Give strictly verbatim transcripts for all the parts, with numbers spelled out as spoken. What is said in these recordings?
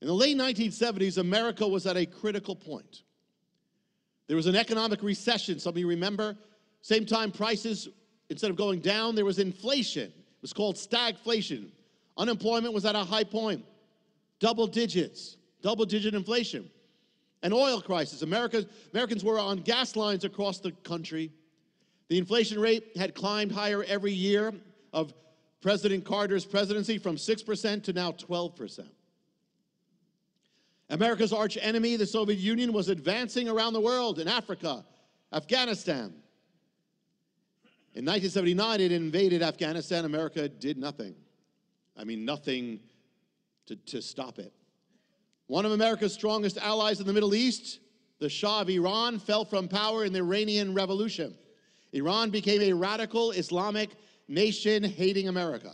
In the late nineteen seventies, America was at a critical point. There was an economic recession, some of you remember. Same time prices, instead of going down, there was inflation. It was called stagflation. Unemployment was at a high point. Double digits, double digit inflation. An oil crisis. America, Americans were on gas lines across the country. The inflation rate had climbed higher every year of President Carter's presidency, from six percent to now twelve percent. America's arch enemy, the Soviet Union, was advancing around the world in Africa, Afghanistan. In nineteen seventy-nine, it invaded Afghanistan. America did nothing. I mean, nothing to, to stop it. One of America's strongest allies in the Middle East, the Shah of Iran, fell from power in the Iranian Revolution. Iran became a radical Islamic nation hating America.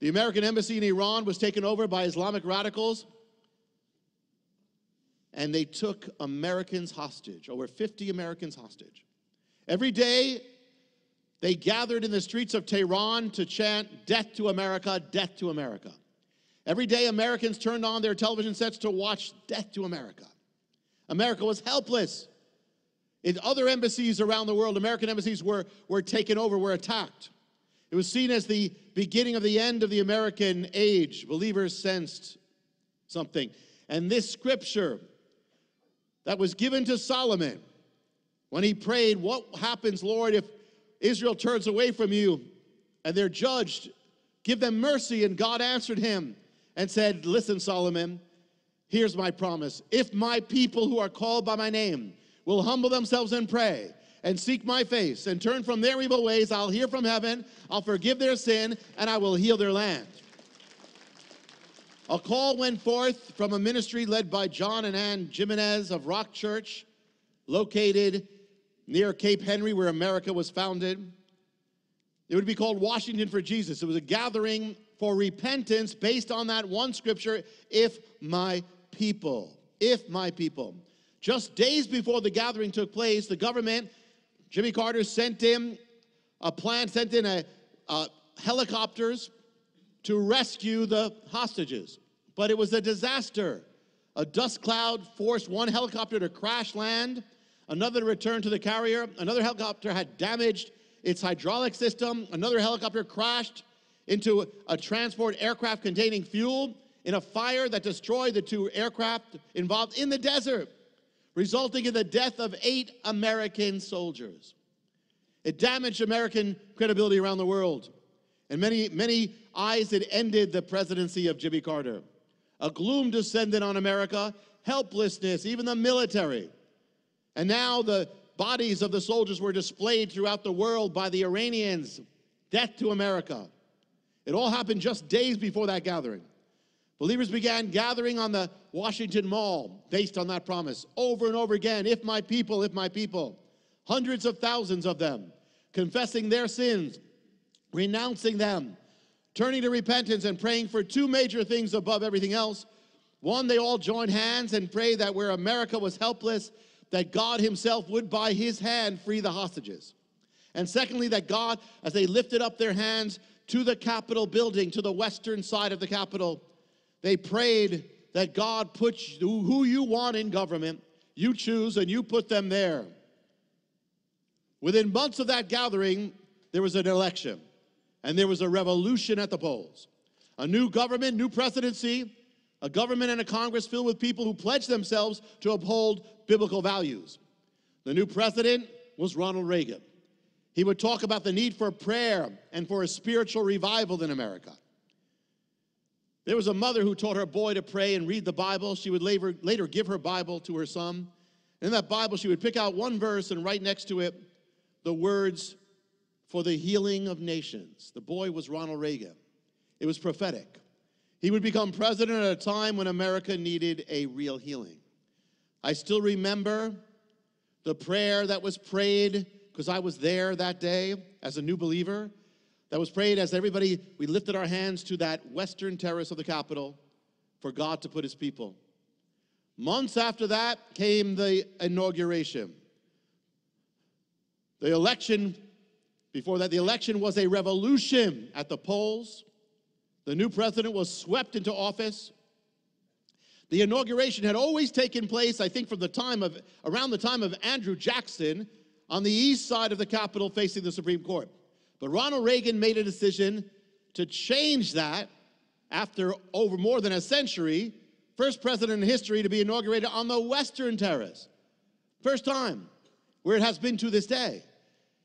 The American embassy in Iran was taken over by Islamic radicals, and they took Americans hostage, over fifty Americans hostage. Every day, they gathered in the streets of Tehran to chant, "Death to America, death to America." Every day, Americans turned on their television sets to watch Death to America. America was helpless. In other embassies around the world, American embassies were, were taken over, were attacked. It was seen as the beginning of the end of the American age. Believers sensed something. And this scripture that was given to Solomon when he prayed, "What happens, Lord, if Israel turns away from you and they're judged? Give them mercy." And God answered him and said, "Listen, Solomon, here's my promise. If my people who are called by my name will humble themselves and pray and seek my face and turn from their evil ways, I'll hear from heaven, I'll forgive their sin, and I will heal their land." A call went forth from a ministry led by John and Ann Jimenez of Rock Church, located near Cape Henry, where America was founded. It would be called Washington for Jesus. It was a gathering for repentance based on that one scripture, "If my people," if my people. Just days before the gathering took place, the government, Jimmy Carter, sent in a plan, sent in a, a helicopters to rescue the hostages. But it was a disaster. A dust cloud forced one helicopter to crash land, another to return to the carrier. Another helicopter had damaged its hydraulic system. Another helicopter crashed into a transport aircraft containing fuel in a fire that destroyed the two aircraft involved in the desert, resulting in the death of eight American soldiers. It damaged American credibility around the world. And many, many eyes, it ended the presidency of Jimmy Carter. A gloom descended on America, helplessness, even the military. And now the bodies of the soldiers were displayed throughout the world by the Iranians. Death to America. It all happened just days before that gathering. Believers began gathering on the Washington Mall based on that promise, over and over again, "If my people, if my people." Hundreds of thousands of them, confessing their sins, renouncing them, turning to repentance and praying for two major things above everything else. One, they all joined hands and prayed that where America was helpless, that God himself would by his hand free the hostages. And secondly, that God, as they lifted up their hands to the Capitol building, to the western side of the Capitol, they prayed that God put who you want in government, you choose, and you put them there. Within months of that gathering, there was an election. And there was a revolution at the polls. A new government, new presidency, a government and a Congress filled with people who pledged themselves to uphold biblical values. The new president was Ronald Reagan. He would talk about the need for prayer and for a spiritual revival in America. There was a mother who taught her boy to pray and read the Bible. She would later, later give her Bible to her son. And in that Bible, she would pick out one verse and write next to it the words, "For the healing of nations." The boy was Ronald Reagan. It was prophetic. He would become president at a time when America needed a real healing. I still remember the prayer that was prayed, because I was there that day as a new believer, that was prayed as everybody, we lifted our hands to that western terrace of the Capitol for God to put his people. Months after that came the inauguration. The election Before that, the election was a revolution at the polls. The new president was swept into office. The inauguration had always taken place, I think, from the time of, around the time of Andrew Jackson, on the east side of the Capitol facing the Supreme Court. But Ronald Reagan made a decision to change that after over more than a century, first president in history to be inaugurated on the Western Terrace. First time where it has been to this day.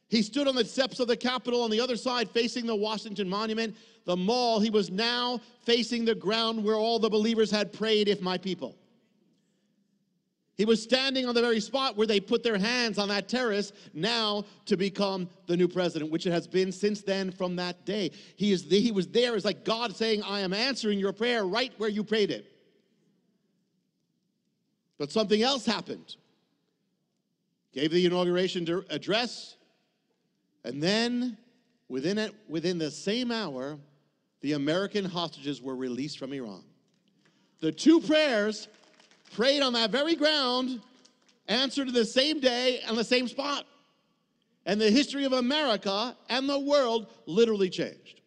He stood on the steps of the Capitol on the other side facing the Washington Monument, the mall. He was now facing the ground where all the believers had prayed, "If my people." He was standing on the very spot where they put their hands on that terrace now to become the new president, which it has been since then from that day. He is the, he was there. It's like God saying, "I am answering your prayer right where you prayed it." But something else happened. Gave the inauguration address, and then within it, within the same hour, the American hostages were released from Iran. The two prayers prayed on that very ground, answered the same day and the same spot. And the history of America and the world literally changed.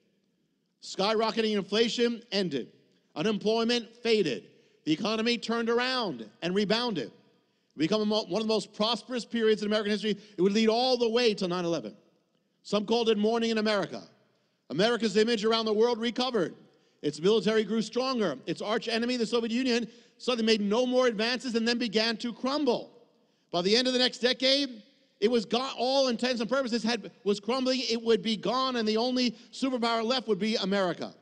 Skyrocketing inflation ended. Unemployment faded. The economy turned around and rebounded. It became one of the most prosperous periods in American history. It would lead all the way to nine eleven. Some called it morning in America. America's image around the world recovered. Its military grew stronger. Its arch enemy, the Soviet Union, suddenly made no more advances and then began to crumble. By the end of the next decade, it was gone. All intents and purposes had, was crumbling. It would be gone, and the only superpower left would be America.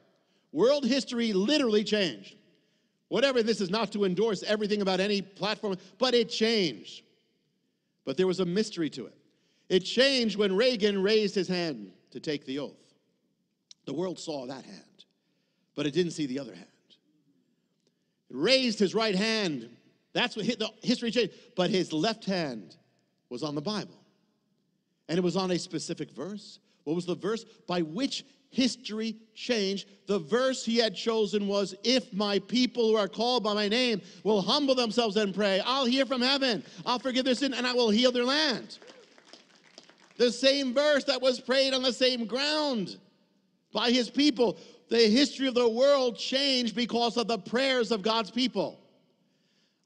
World history literally changed. Whatever, this is not to endorse everything about any platform, but it changed. But there was a mystery to it. It changed when Reagan raised his hand to take the oath. The world saw that hand, but it didn't see the other hand. It raised his right hand. That's what hit the history changed. But his left hand was on the Bible. And it was on a specific verse. What was the verse? By which history changed. The verse he had chosen was, "If my people who are called by my name will humble themselves and pray, I'll hear from heaven, I'll forgive their sin, and I will heal their land." The same verse that was prayed on the same ground by his people. The history of the world changed because of the prayers of God's people.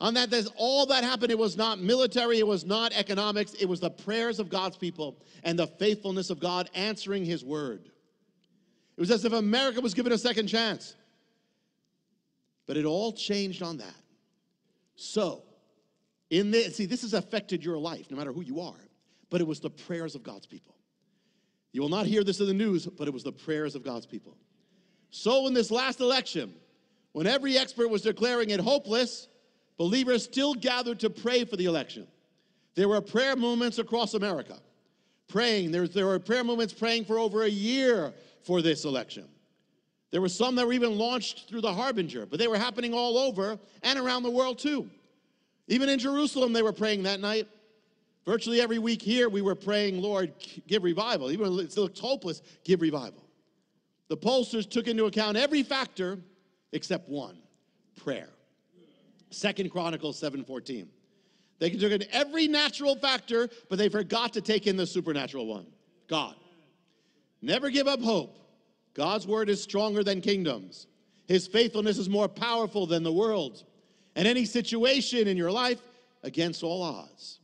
On that, there's all that happened. It was not military. It was not economics. It was the prayers of God's people and the faithfulness of God answering his word. It was as if America was given a second chance. But it all changed on that. So, in this, see, this has affected your life, no matter who you are. But it was the prayers of God's people. You will not hear this in the news, but it was the prayers of God's people. So in this last election, when every expert was declaring it hopeless, believers still gathered to pray for the election. There were prayer movements across America praying. There, there were prayer movements praying for over a year for this election. There were some that were even launched through the Harbinger, but they were happening all over and around the world too. Even in Jerusalem, they were praying that night. Virtually every week here, we were praying, "Lord, give revival." Even when it looked hopeless, give revival. The pollsters took into account every factor except one, prayer. Second Chronicles seven fourteen. They took in every natural factor, but they forgot to take in the supernatural one, God. Never give up hope. God's word is stronger than kingdoms. His faithfulness is more powerful than the world. And any situation in your life, against all odds.